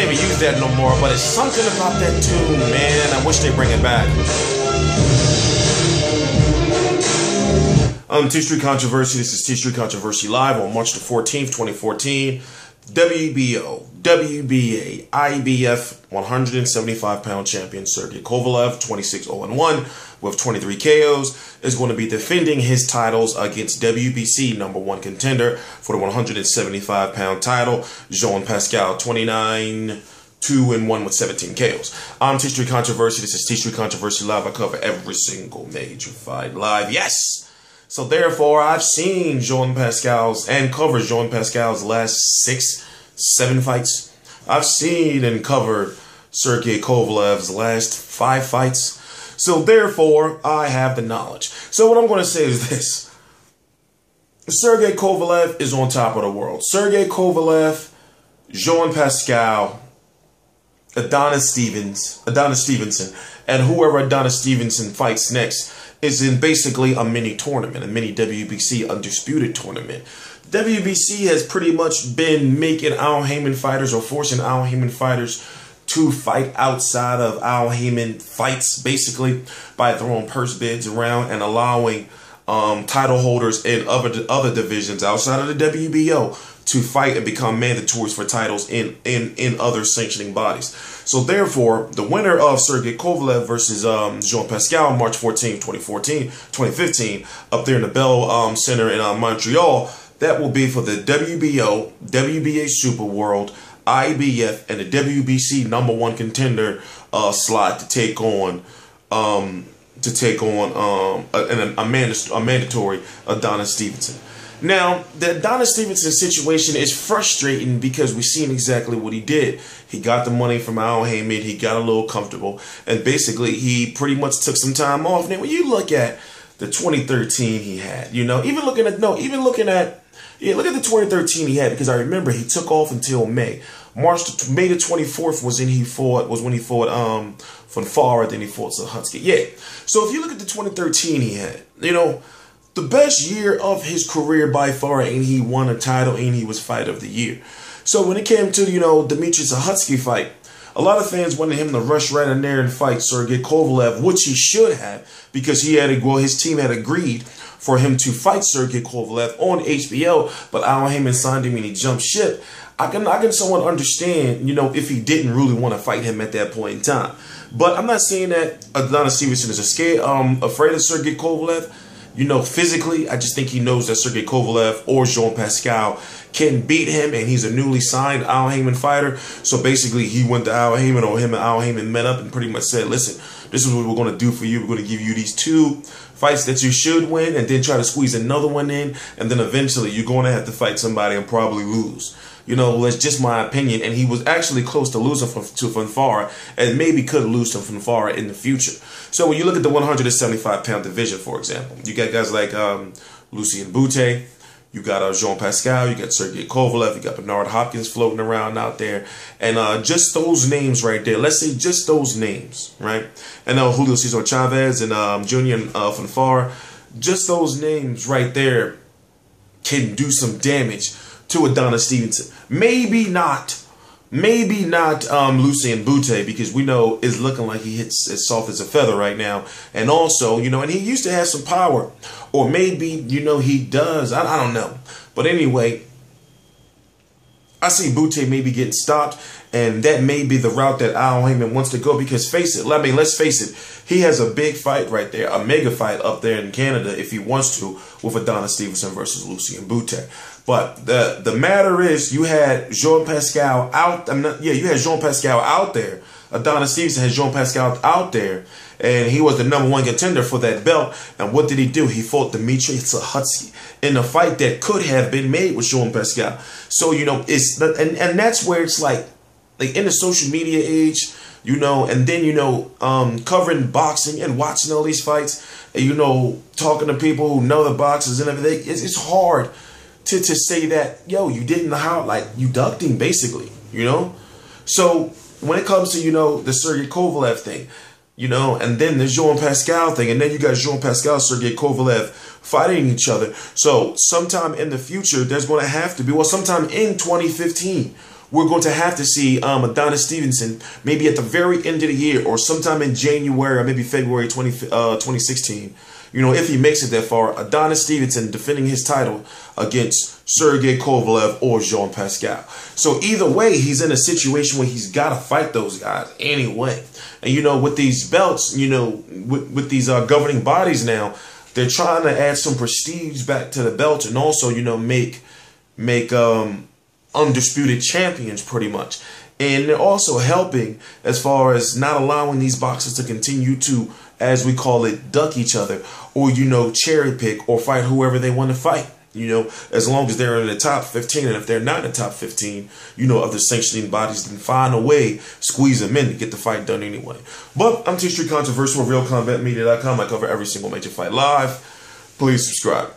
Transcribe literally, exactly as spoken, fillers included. don't even use that no more, but it's something about that tune, man. I wish they bring it back. Um, T Street Controversy. This is T Street Controversy Live on March the fourteenth, twenty fourteen. W B O, W B A, I B F one seventy-five pound champion Sergey Kovalev, twenty-six oh and one with twenty-three K Os, is going to be defending his titles against W B C number one contender for the one seventy-five pound title, Jean Pascal, twenty-nine two and one with seventeen K Os. I'm T Street Controversy. This is T Street Controversy Live. I cover every single major fight live. Yes! So therefore, I've seen Jean Pascal's and covered Jean Pascal's last six, seven fights. I've seen and covered Sergey Kovalev's last five fights. So therefore, I have the knowledge. So what I'm going to say is this. Sergey Kovalev is on top of the world. Sergey Kovalev, Jean Pascal, Adonis Stevens, Adonis Stevenson, and whoever Adonis Stevenson fights next is in basically a mini tournament, a mini W B C undisputed tournament. W B C has pretty much been making Al Haymon fighters or forcing Al Haymon fighters to fight outside of Al Haymon fights, basically by throwing purse bids around and allowing um, title holders in other other divisions outside of the W B O to fight and become mandatories for titles in in in other sanctioning bodies. So therefore, the winner of Sergey Kovalev versus um, Jean Pascal, March fourteenth, twenty fourteen, twenty fifteen, up there in the Bell um, Centre in uh, Montreal, that will be for the W B O, W B A Super World, I B F, and the W B C number one contender uh, slot to take on um, to take on um, a, a, a, man, a mandatory Adonis Stevenson. Now, the Adonis Stevenson situation is frustrating because we've seen exactly what he did. He got the money from Al Haymon. He got a little comfortable. And basically, he pretty much took some time off. Now, when you look at the twenty thirteen he had, you know, even looking at, no, even looking at, yeah, look at the twenty thirteen he had, because I remember he took off until May. March, May the twenty-fourth was in he fought, was when he fought um, Fonfara, then he fought Zahutsky. Yeah. So if you look at the twenty thirteen he had, you know, the best year of his career by far, and he won a title, and he was fight of the year. So when it came to, you know, Demetrius Zahutsky fight, a lot of fans wanted him to rush right in there and fight Sergey Kovalev, which he should have, because he had, well, his team had agreed for him to fight Sergey Kovalev on H B O, but Al Haymon signed him and he jumped ship. I can, I can somewhat understand, you know, if he didn't really want to fight him at that point in time. But I'm not saying that Adonis Stevenson is a scared, um, afraid of Sergey Kovalev. You know, physically, I just think he knows that Sergey Kovalev or Jean Pascal can beat him, and he's a newly signed Al Haymon fighter. So basically, he went to Al Haymon, or him and Al Haymon met up and pretty much said, listen, this is what we're going to do for you. We're going to give you these two fights that you should win and then try to squeeze another one in. And then eventually, you're going to have to fight somebody and probably lose. You know, that's just my opinion. And he was actually close to losing to Fonfara, and maybe could lose to Fonfara in the future. So when you look at the one seventy-five pound division, for example, you got guys like um, Lucian Bute, you got uh, Jean Pascal, you got Sergey Kovalev, you got Bernard Hopkins floating around out there. And uh, just those names right there, let's say just those names, right? And uh, Julio Cesar Chavez and um, Junior uh, Fonfara, just those names right there can do some damage to Adonis Stevenson. Maybe not, maybe not um, Lucian Bute, because we know is looking like he hits as soft as a feather right now. And also, you know, and he used to have some power, or maybe, you know, he does. I, I don't know. But anyway, I see Bute maybe getting stopped, and that may be the route that Al Haymon wants to go, because face it, I mean, let's face it, he has a big fight right there, a mega fight up there in Canada if he wants to, with Adonis Stevenson versus Lucian Bute. But the the matter is, you had Jean Pascal out. I'm not, yeah, you had Jean Pascal out there. Adonis Stevenson had Jean Pascal out there, and he was the number one contender for that belt. And what did he do? He fought Demetrius Zahutsky in a fight that could have been made with Jean Pascal. So, you know, it's and and that's where it's like, like in the social media age, you know, and then, you know, um, covering boxing and watching all these fights, and, you know, talking to people who know the boxers and everything. It's, it's hard To, to say that, yo, you didn't how like you ducked him, basically, you know. So when it comes to, you know, the Sergey Kovalev thing, you know, and then the Jean Pascal thing, and then you got Jean Pascal, Sergey Kovalev fighting each other. So sometime in the future, there's going to have to be, well, sometime in twenty fifteen, we're going to have to see um, Adonis Stevenson maybe at the very end of the year or sometime in January or maybe February twenty, uh, twenty sixteen. You know, if he makes it that far, Adonis Stevenson defending his title against Sergey Kovalev or Jean Pascal. So either way, he's in a situation where he's got to fight those guys anyway. And, you know, with these belts, you know, with, with these uh, governing bodies now, they're trying to add some prestige back to the belt and also, you know, make make um, undisputed champions pretty much. And they're also helping as far as not allowing these boxers to continue to, as we call it, duck each other or, you know, cherry pick or fight whoever they want to fight, you know, as long as they're in the top fifteen. And if they're not in the top fifteen, you know, of the sanctioning bodies, then find a way, squeeze them in to get the fight done anyway. But I'm T Street Controversy, Real Combat Media dot com. I cover every single major fight live. Please subscribe.